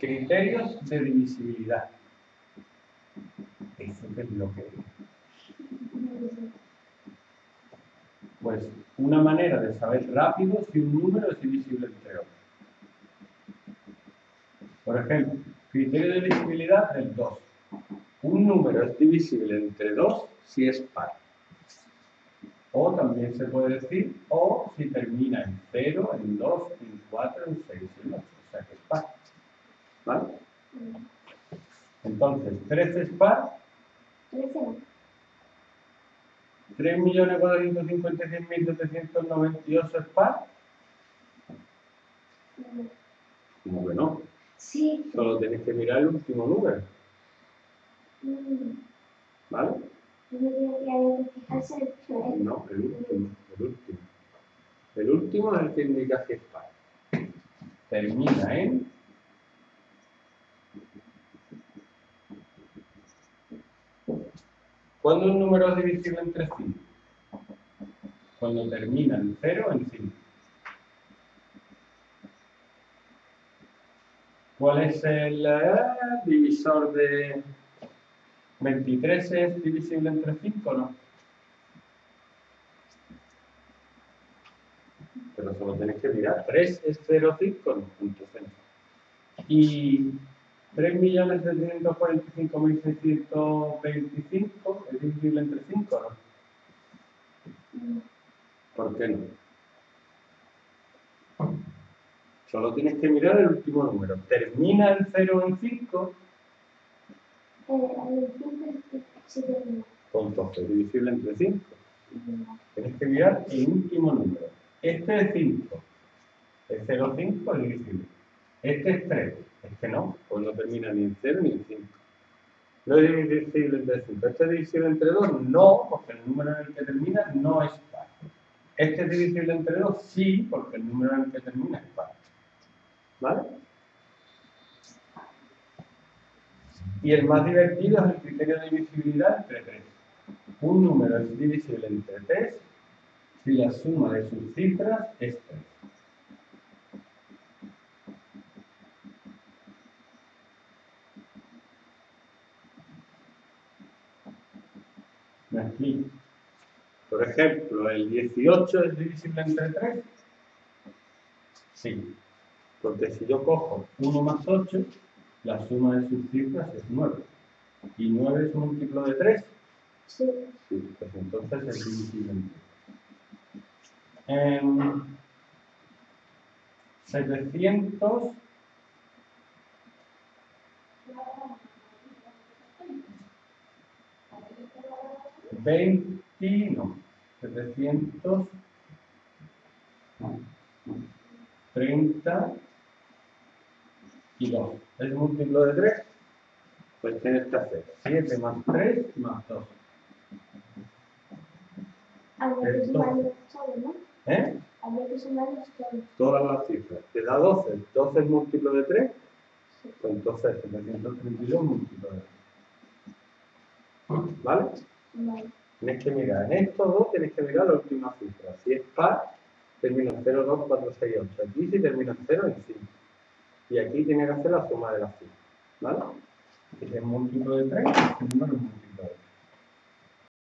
Criterios de divisibilidad. Eso que es lo que es. Pues una manera de saber rápido si un número es divisible entre otros. Por ejemplo, criterio de divisibilidad del 2. Un número es divisible entre 2 si es par. O también se puede decir, o si termina en 0, en 2, en 4, en 6, en 8. O sea que es par. ¿Vale? Entonces, 3 es par. 3.456.798 es par. ¿Cómo que no? Sí. Solo tenéis que mirar el último número. ¿Vale? No, el último. El último. El último es el que indica que es par. Termina en... ¿Cuándo un número es divisible entre 5? Cuando termina en 0 o en 5. ¿Cuál es el divisor de 23? ¿Es divisible entre 5 o no? Pero solo tenéis que mirar. 3 es 0, 5, no, punto 0. Y 3.745.625 es divisible entre 5, ¿no? ¿Por qué no? Solo tienes que mirar el último número. ¿Termina el 0 en 5? Punto, es divisible entre 5. Tienes que mirar el último número. Este es 5. El 0, 5 es divisible. Este es 3. Es que no, pues no termina ni en 0 ni en 5. No es divisible entre 5. ¿Este es divisible entre 2? No, porque el número en el que termina no es par. ¿Este es divisible entre 2? Sí, porque el número en el que termina es par. ¿Vale? Y el más divertido es el criterio de divisibilidad entre 3. Un número es divisible entre 3 si la suma de sus cifras es 3. Aquí. Por ejemplo, ¿el 18 es divisible entre 3? Sí, porque si yo cojo 1 más 8, la suma de sus cifras es 9. ¿Y 9 es un múltiplo de 3? Sí. Sí, pues entonces es divisible entre 3. 700... 20, no, 732. ¿Es múltiplo de 3? Pues tienes que hacer 7 más 3 más 2. Habría que sumarlos todos, ¿no? ¿Eh? Habría que sumarlos todos. Todas las cifras. ¿Te da 12? ¿12 es múltiplo de 3? Sí. Pues entonces 732 múltiplo de 3. ¿Vale? Vale. Tienes que mirar, en estos dos tienes que mirar la última cifra. Si es par, termina en 0, 2, 4, 6, 8. Aquí si termina en 0, en 5. Y aquí tienes que hacer la suma de las cifras. ¿Vale? Si es múltiplo de 3, el número es múltiplo de 3.